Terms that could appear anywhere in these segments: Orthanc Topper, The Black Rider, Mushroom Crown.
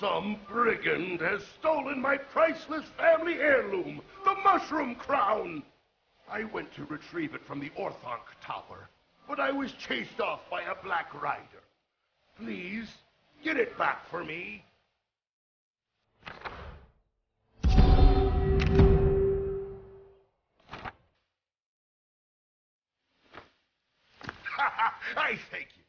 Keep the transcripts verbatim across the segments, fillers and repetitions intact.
Some brigand has stolen my priceless family heirloom, the Mushroom Crown. I went to retrieve it from the Orthanc Topper, but I was chased off by a black rider. Please, get it back for me. I thank you.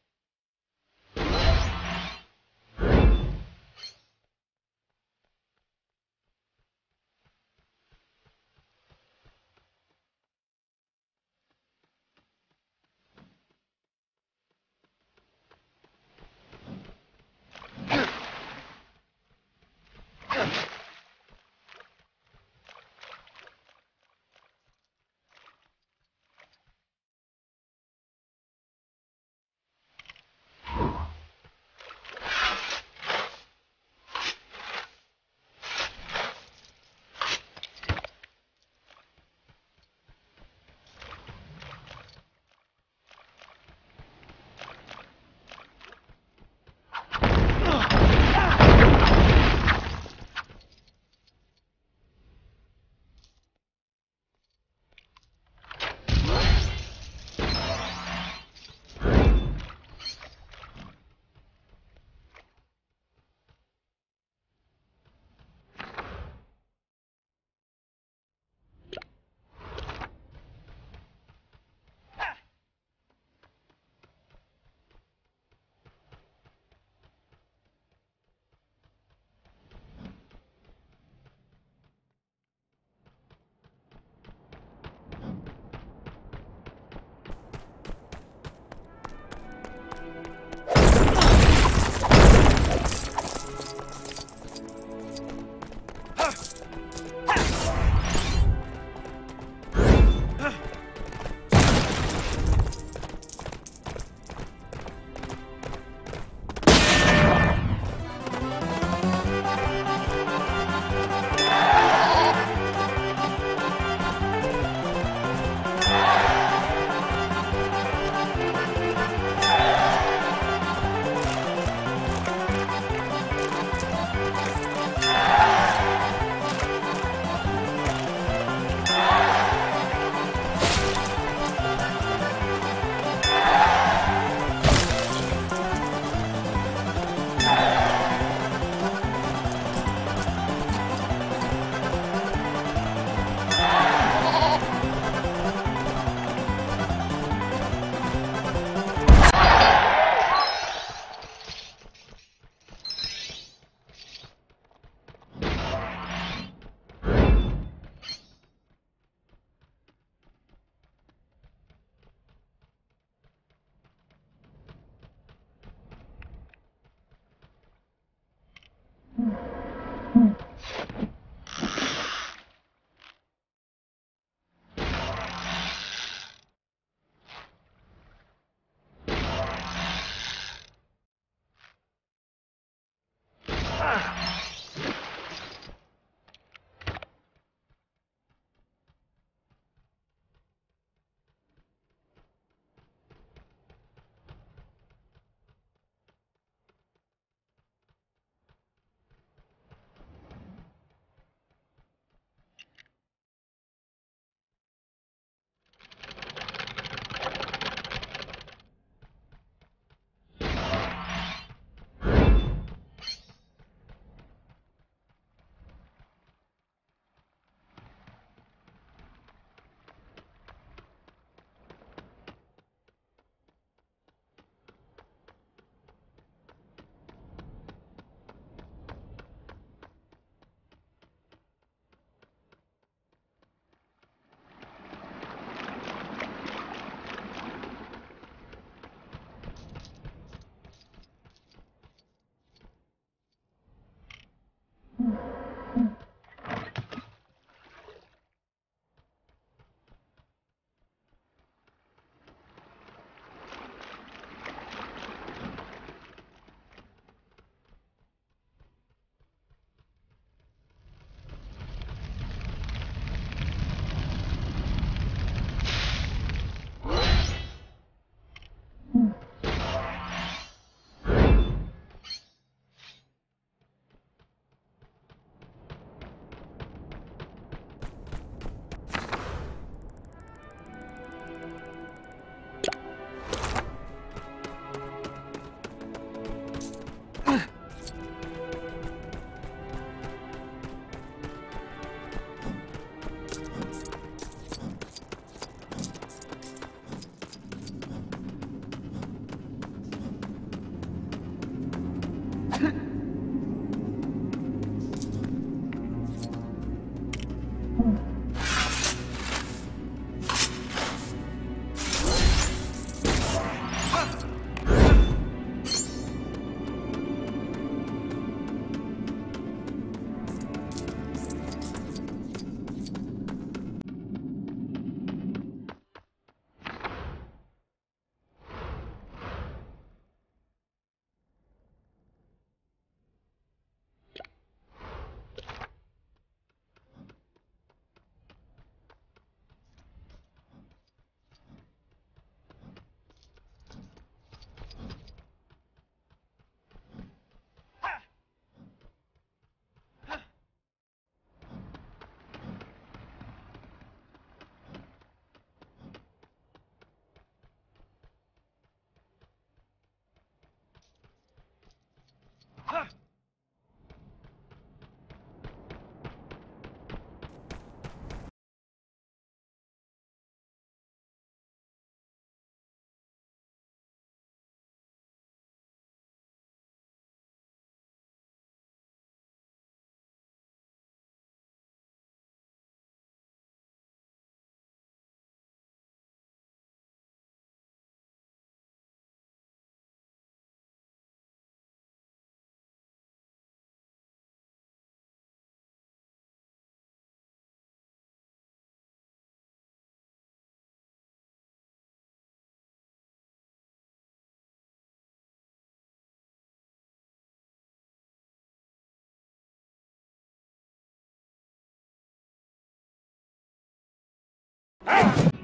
Ah!